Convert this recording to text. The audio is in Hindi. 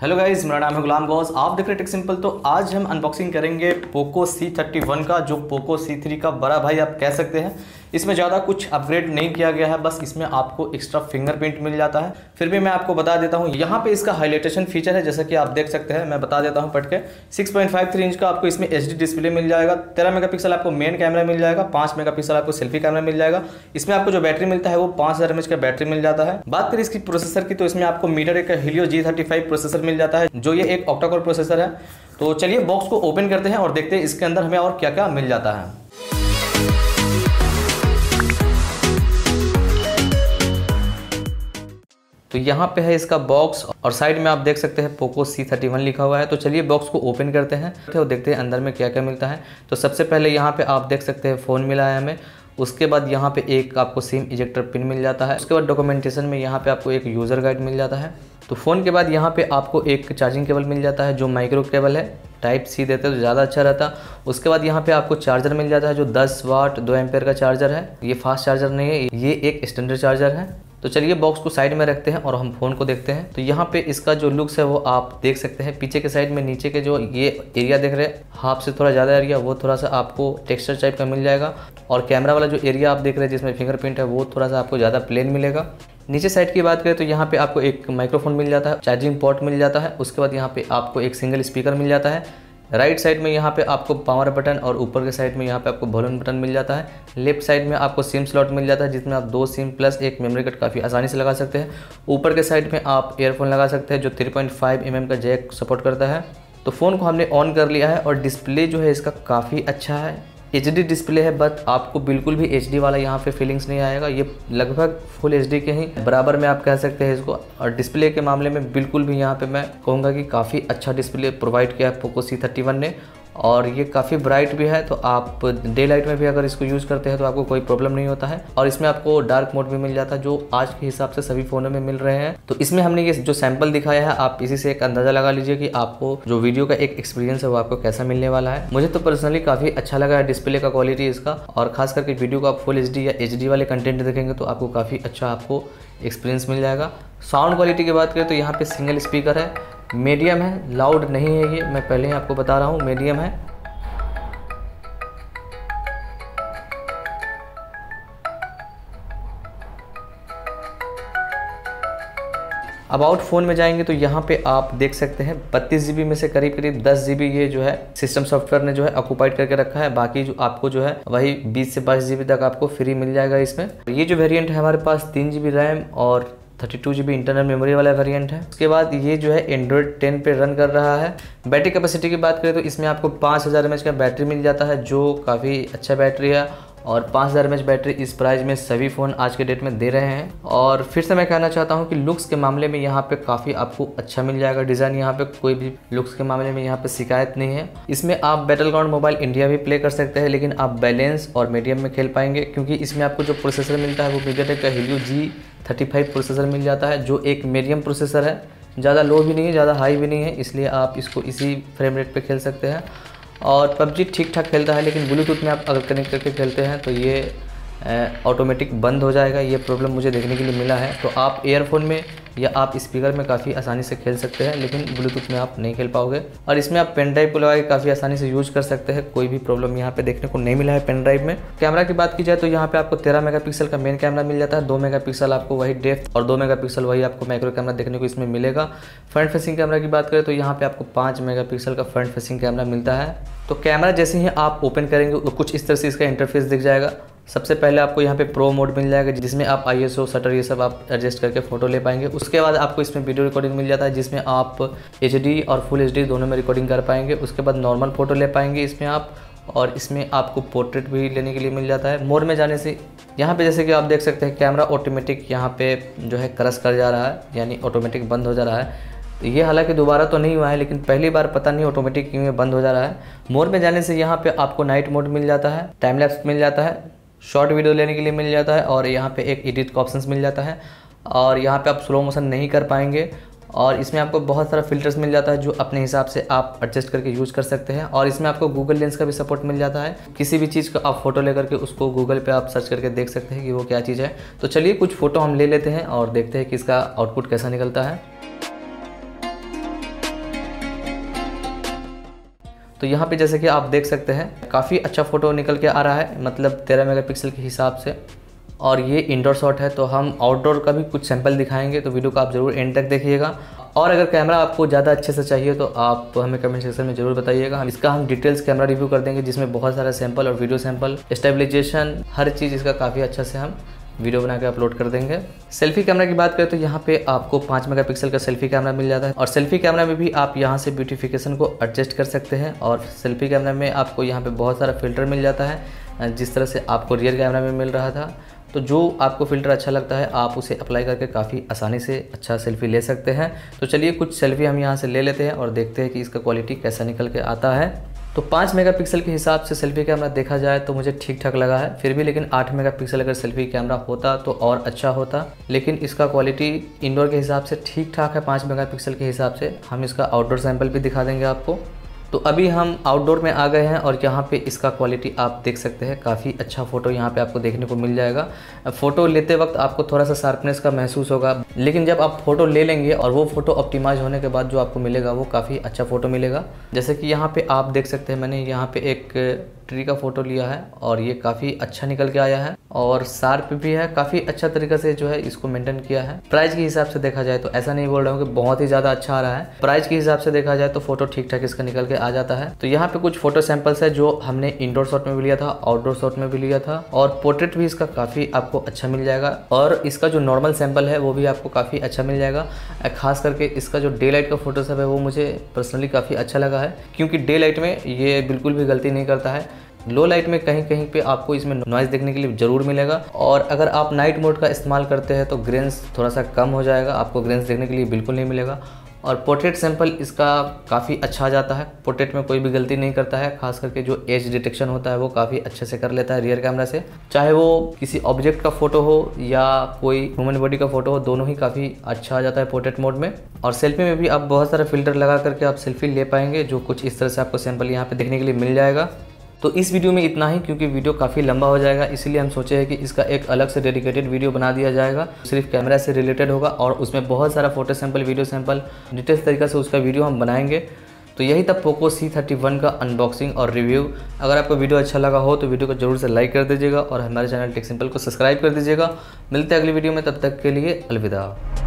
हेलो गाइस, मेरा नाम है गुलाम गौश, आप देख रहे हैं टेक सिंपल। तो आज हम अनबॉक्सिंग करेंगे पोको C31 का, जो पोको C3 का बड़ा भाई आप कह सकते हैं। इसमें ज़्यादा कुछ अपग्रेड नहीं किया गया है, बस इसमें आपको एक्स्ट्रा फिंगरप्रिंट मिल जाता है। फिर भी मैं आपको बता देता हूँ, यहाँ पे इसका हाइलाइटेशन फीचर है, जैसा कि आप देख सकते हैं। मैं बता देता हूँ पट के, 6.53 इंच का आपको इसमें HD डिस्प्ले मिल जाएगा, 13 मेगापिक्सल आपको मेन कैमरा मिल जाएगा, 5 मेगापिक्सल आपको सेल्फी कैमरा मिल जाएगा। इसमें आपको जो बैटरी मिलता है वो 5000 mAh का बैटरी मिल जाता है। बात करें इसकी प्रोसेसर की, तो इसमें आपको MediaTek Helio G35 प्रोसेसर मिल जाता है, जो ये एक ऑक्टाकोर प्रोसेसर है। तो चलिए बॉक्स को ओपन करते हैं और देखते हैं इसके अंदर हमें और क्या क्या मिल जाता है। तो यहाँ पे है इसका बॉक्स और साइड में आप देख सकते हैं पोको C31 लिखा हुआ है। तो चलिए बॉक्स को ओपन करते हैं और देखते हैं अंदर में क्या क्या मिलता है। तो सबसे पहले यहाँ पे आप देख सकते हैं फ़ोन मिला है हमें। उसके बाद यहाँ पे एक आपको सिम इजेक्टर पिन मिल जाता है। उसके बाद डॉक्यूमेंटेशन में यहाँ पे आपको एक यूज़र गाइड मिल जाता है। तो फ़ोन के बाद यहाँ पे आपको एक चार्जिंग केबल मिल जाता है, जो माइक्रो केबल है, Type-C देते तो ज़्यादा अच्छा रहता। उसके बाद यहाँ पे आपको चार्जर मिल जाता है, जो 10 वाट 2 एम्पेयर का चार्जर है। ये फास्ट चार्जर नहीं है, ये एक स्टैंडर्ड चार्जर है। तो चलिए बॉक्स को साइड में रखते हैं और हम फ़ोन को देखते हैं। तो यहाँ पे इसका जो लुक्स है वो आप देख सकते हैं। पीछे के साइड में नीचे के जो ये एरिया देख रहे हैं, हाफ से थोड़ा ज़्यादा एरिया, वो थोड़ा सा आपको टेक्सचर टाइप का मिल जाएगा। और कैमरा वाला जो एरिया आप देख रहे हैं जिसमें फिंगरप्रिंट है, वो थोड़ा सा आपको ज़्यादा प्लेन मिलेगा। नीचे साइड की बात करें तो यहाँ पे आपको एक माइक्रोफोन मिल जाता है, चार्जिंग पोर्ट मिल जाता है। उसके बाद यहाँ पे आपको एक सिंगल स्पीकर मिल जाता है। राइट साइड में यहाँ पे आपको पावर बटन और ऊपर के साइड में यहाँ पे आपको वॉल्यूम बटन मिल जाता है। लेफ्ट साइड में आपको सिम स्लॉट मिल जाता है, जिसमें आप 2 सिम प्लस एक मेमोरी कार्ड काफ़ी आसानी से लगा सकते हैं। ऊपर के साइड में आप एयरफोन लगा सकते हैं, जो 3.5 mm का जैक सपोर्ट करता है। तो फ़ोन को हमने ऑन कर लिया है और डिस्प्ले जो है इसका काफ़ी अच्छा है। HD डिस्प्ले है, बट आपको बिल्कुल भी HD वाला यहाँ पे फीलिंग्स नहीं आएगा। ये लगभग फुल HD के ही बराबर में आप कह सकते हैं इसको। और डिस्प्ले के मामले में बिल्कुल भी यहाँ पे मैं कहूँगा कि काफ़ी अच्छा डिस्प्ले प्रोवाइड किया है पोको C31 ने। और ये काफ़ी ब्राइट भी है, तो आप डे लाइट में भी अगर इसको यूज़ करते हैं तो आपको कोई प्रॉब्लम नहीं होता है। और इसमें आपको डार्क मोड भी मिल जाता है, जो आज के हिसाब से सभी फ़ोनों में मिल रहे हैं। तो इसमें हमने ये जो सैंपल दिखाया है, आप इसी से एक अंदाज़ा लगा लीजिए कि आपको जो वीडियो का एक एक्सपीरियंस है वो आपको कैसा मिलने वाला है। मुझे तो पर्सनली काफ़ी अच्छा लगा है डिस्प्ले का क्वालिटी इसका। और खास करके वीडियो को आप फुल HD या HD वाले कंटेंट देखेंगे तो आपको काफ़ी अच्छा आपको एक्सपीरियंस मिल जाएगा। साउंड क्वालिटी की बात करें तो यहाँ पर सिंगल स्पीकर है, मीडियम है, लाउड नहीं है। ये मैं पहले ही आपको बता रहा हूँ, मीडियम है। अबाउट फ़ोन में जाएंगे तो यहाँ पे आप देख सकते हैं 32 GB में से करीब करीब 10 GB ये जो है सिस्टम सॉफ्टवेयर ने जो है ऑक्यूपाइड करके रखा है। बाकी जो आपको जो है वही 20 से 22 GB तक आपको फ्री मिल जाएगा इसमें। ये जो वेरिएंट है हमारे पास 3 GB रैम और 32 GB इंटरनल मेमोरी वाला वेरिएंट है। उसके बाद ये जो है Android 10 पे रन कर रहा है। बैटरी कैपेसिटी की बात करें तो इसमें आपको 5000 mAh का बैटरी मिल जाता है, जो काफ़ी अच्छा बैटरी है। और 5000 mAh बैटरी इस प्राइस में सभी फ़ोन आज के डेट में दे रहे हैं। और फिर से मैं कहना चाहता हूँ कि लुक्स के मामले में यहाँ पे काफ़ी आपको अच्छा मिल जाएगा डिज़ाइन। यहाँ पे कोई भी लुक्स के मामले में यहाँ पे शिकायत नहीं है। इसमें आप बैटलग्राउंड मोबाइल इंडिया भी प्ले कर सकते हैं, लेकिन आप बैलेंस और मीडियम में खेल पाएंगे, क्योंकि इसमें आपको जो प्रोसेसर मिलता है वो MediaTek का Helio G35 प्रोसेसर मिल जाता है, जो एक मीडियम प्रोसेसर है। ज़्यादा लो भी नहीं है, ज़्यादा हाई भी नहीं है, इसलिए आप इसको इसी फ्रेम रेट पर खेल सकते हैं। और PUBG ठीक ठाक खेलता है, लेकिन ब्लूटूथ में आप अगर कनेक्ट करके खेलते हैं तो ये ऑटोमेटिक बंद हो जाएगा। ये प्रॉब्लम मुझे देखने के लिए मिला है। तो आप एयरफोन में या आप स्पीकर में काफ़ी आसानी से खेल सकते हैं, लेकिन ब्लूटूथ में आप नहीं खेल पाओगे। और इसमें आप पेन ड्राइव को लगा के काफ़ी आसानी से यूज़ कर सकते हैं, कोई भी प्रॉब्लम यहाँ पे देखने को नहीं मिला है पेन ड्राइव में। कैमरा की बात की जाए तो यहाँ पे आपको 13 मेगापिक्सल का मेन कैमरा मिल जाता है, 2 मेगापिक्सल आपको वही डेप्थ और 2 मेगापिक्सल वही आपको माइक्रो कैमरा देखने को इसमें मिलेगा। फ्रंट फेसिंग कैमरा की बात करें तो यहाँ पर आपको 5 मेगापिक्सल का फ्रंट फेसिंग कैमरा मिलता है। तो कैमरा जैसे ही आप ओपन करेंगे तो कुछ इस तरह से इसका इंटरफेस दिख जाएगा। सबसे पहले आपको यहाँ पे प्रो मोड मिल जाएगा, जिसमें आप ISO शटर ये सब आप एडजस्ट करके फ़ोटो ले पाएंगे। उसके बाद आपको इसमें वीडियो रिकॉर्डिंग मिल जाता है, जिसमें आप HD और फुल HD दोनों में रिकॉर्डिंग कर पाएंगे। उसके बाद नॉर्मल फ़ोटो ले पाएंगे इसमें आप, और इसमें आपको पोर्ट्रेट भी लेने के लिए मिल जाता है। मोड में जाने से यहाँ पे जैसे कि आप देख सकते हैं कैमरा ऑटोमेटिक यहाँ पे जो है क्रश कर जा रहा है, यानी ऑटोमेटिक बंद हो जा रहा है। ये हालांकि दोबारा तो नहीं हुआ है, लेकिन पहली बार पता नहीं ऑटोमेटिक क्यों बंद हो जा रहा है। मोड में जाने से यहाँ पर आपको नाइट मोड मिल जाता है, टाइम लैप्स मिल जाता है, शॉर्ट वीडियो लेने के लिए मिल जाता है, और यहाँ पे एक एडिट का ऑप्शन मिल जाता है। और यहाँ पे आप स्लो मोशन नहीं कर पाएंगे। और इसमें आपको बहुत सारा फ़िल्टर्स मिल जाता है, जो अपने हिसाब से आप एडजस्ट करके यूज़ कर सकते हैं। और इसमें आपको Google लेंस का भी सपोर्ट मिल जाता है। किसी भी चीज़ का आप फ़ोटो लेकर के उसको Google पे आप सर्च करके देख सकते हैं कि वो क्या चीज़ है। तो चलिए कुछ फ़ोटो हम ले लेते हैं और देखते हैं कि इसका आउटपुट कैसा निकलता है। तो यहाँ पे जैसे कि आप देख सकते हैं काफ़ी अच्छा फ़ोटो निकल के आ रहा है, मतलब 13 मेगापिक्सल के हिसाब से। और ये इंडोर शॉट है, तो हम आउटडोर का भी कुछ सैंपल दिखाएंगे, तो वीडियो को आप ज़रूर एंड तक देखिएगा। और अगर कैमरा आपको ज़्यादा अच्छे से चाहिए तो आप हमें कमेंट सेक्शन में ज़रूर बताइएगा। इसका हम डिटेल्स कैमरा रिव्यू कर देंगे, जिसमें बहुत सारा सैंपल और वीडियो सैंपल, स्टेबलाइजेशन, हर चीज़ इसका काफ़ी अच्छा से हम वीडियो बना के अपलोड कर देंगे। सेल्फी कैमरा की बात करें तो यहाँ पे आपको 5 मेगापिक्सल का सेल्फी कैमरा मिल जाता है, और सेल्फी कैमरा में भी आप यहाँ से ब्यूटिफिकेशन को एडजस्ट कर सकते हैं। और सेल्फी कैमरा में आपको यहाँ पे बहुत सारा फ़िल्टर मिल जाता है, जिस तरह से आपको रियर कैमरा में मिल रहा था। तो जो आपको फ़िल्टर अच्छा लगता है आप उसे अप्लाई करके काफ़ी आसानी से अच्छा सेल्फ़ी ले सकते हैं। तो चलिए कुछ सेल्फ़ी हम यहाँ से ले लेते हैं और देखते हैं कि इसका क्वालिटी कैसा निकल के आता है। तो 5 मेगापिक्सल के हिसाब से सेल्फ़ी कैमरा देखा जाए तो मुझे ठीक ठाक लगा है, फिर भी लेकिन 8 मेगापिक्सल अगर सेल्फ़ी कैमरा होता तो और अच्छा होता। लेकिन इसका क्वालिटी इंडोर के हिसाब से ठीक ठाक है 5 मेगापिक्सल के हिसाब से। हम इसका आउटडोर सैंपल भी दिखा देंगे आपको। तो अभी हम आउटडोर में आ गए हैं और यहाँ पे इसका क्वालिटी आप देख सकते हैं, काफ़ी अच्छा फ़ोटो यहाँ पे आपको देखने को मिल जाएगा। फ़ोटो लेते वक्त आपको थोड़ा सा शार्पनेस का महसूस होगा, लेकिन जब आप फ़ोटो ले लेंगे और वो फ़ोटो ऑप्टिमाइज होने के बाद जो आपको मिलेगा वो काफ़ी अच्छा फ़ोटो मिलेगा। जैसे कि यहाँ पे आप देख सकते हैं, मैंने यहाँ पे एक ट्री का फ़ोटो लिया है और ये काफ़ी अच्छा निकल के आया है और शार्प भी है, काफ़ी अच्छा तरीके से जो है इसको मेंटेन किया है। प्राइस के हिसाब से देखा जाए तो ऐसा नहीं बोल रहा हूँ कि बहुत ही ज़्यादा अच्छा आ रहा है, प्राइस के हिसाब से देखा जाए तो फ़ोटो ठीक ठाक इसका निकल के आ जाता है। तो यहाँ पे कुछ फ़ोटो सैंपल्स है जो हमने इंडोर शॉट में भी लिया था, आउटडोर शॉट में भी लिया था, और पोर्ट्रेट भी इसका काफ़ी आपको अच्छा मिल जाएगा। और इसका जो नॉर्मल सैंपल है वो भी आपको काफ़ी अच्छा मिल जाएगा। खास करके इसका जो डे लाइट का फ़ोटोशॉप है वो मुझे पर्सनली काफ़ी अच्छा लगा है, क्योंकि डे लाइट में ये बिल्कुल भी गलती नहीं करता है। लो लाइट में कहीं कहीं पे आपको इसमें नॉइज़ देखने के लिए ज़रूर मिलेगा, और अगर आप नाइट मोड का इस्तेमाल करते हैं तो ग्रेन्स थोड़ा सा कम हो जाएगा, आपको ग्रेन्स देखने के लिए बिल्कुल नहीं मिलेगा। और पोर्ट्रेट सैंपल इसका काफ़ी अच्छा आ जाता है, पोर्ट्रेट में कोई भी गलती नहीं करता है, खास करके जो एज डिटेक्शन होता है वो काफ़ी अच्छे से कर लेता है रियर कैमरा से। चाहे वो किसी ऑब्जेक्ट का फ़ोटो हो या कोई ह्यूमन बॉडी का फ़ोटो हो, दोनों ही काफ़ी अच्छा आ जाता है पोर्ट्रेट मोड में। और सेल्फी में भी आप बहुत सारा फ़िल्टर लगा करके आप सेल्फ़ी ले पाएंगे, जो कुछ इस तरह से आपको सैंपल यहाँ पर देखने के लिए मिल जाएगा। तो इस वीडियो में इतना ही, क्योंकि वीडियो काफ़ी लंबा हो जाएगा, इसलिए हम सोचे हैं कि इसका एक अलग से डेडिकेटेड वीडियो बना दिया जाएगा, सिर्फ कैमरा से रिलेटेड होगा और उसमें बहुत सारा photo sample, video sample, details तरीका से उसका वीडियो हम बनाएंगे। तो यही था पोको C31 का अनबॉक्सिंग और रिव्यू। अगर आपको वीडियो अच्छा लगा हो तो वीडियो को ज़रूर से लाइक कर दीजिएगा और हमारे चैनल टेक सिंपल को सब्सक्राइब कर दीजिएगा। मिलते हैं अगली वीडियो में, तब तक के लिए अलविदा।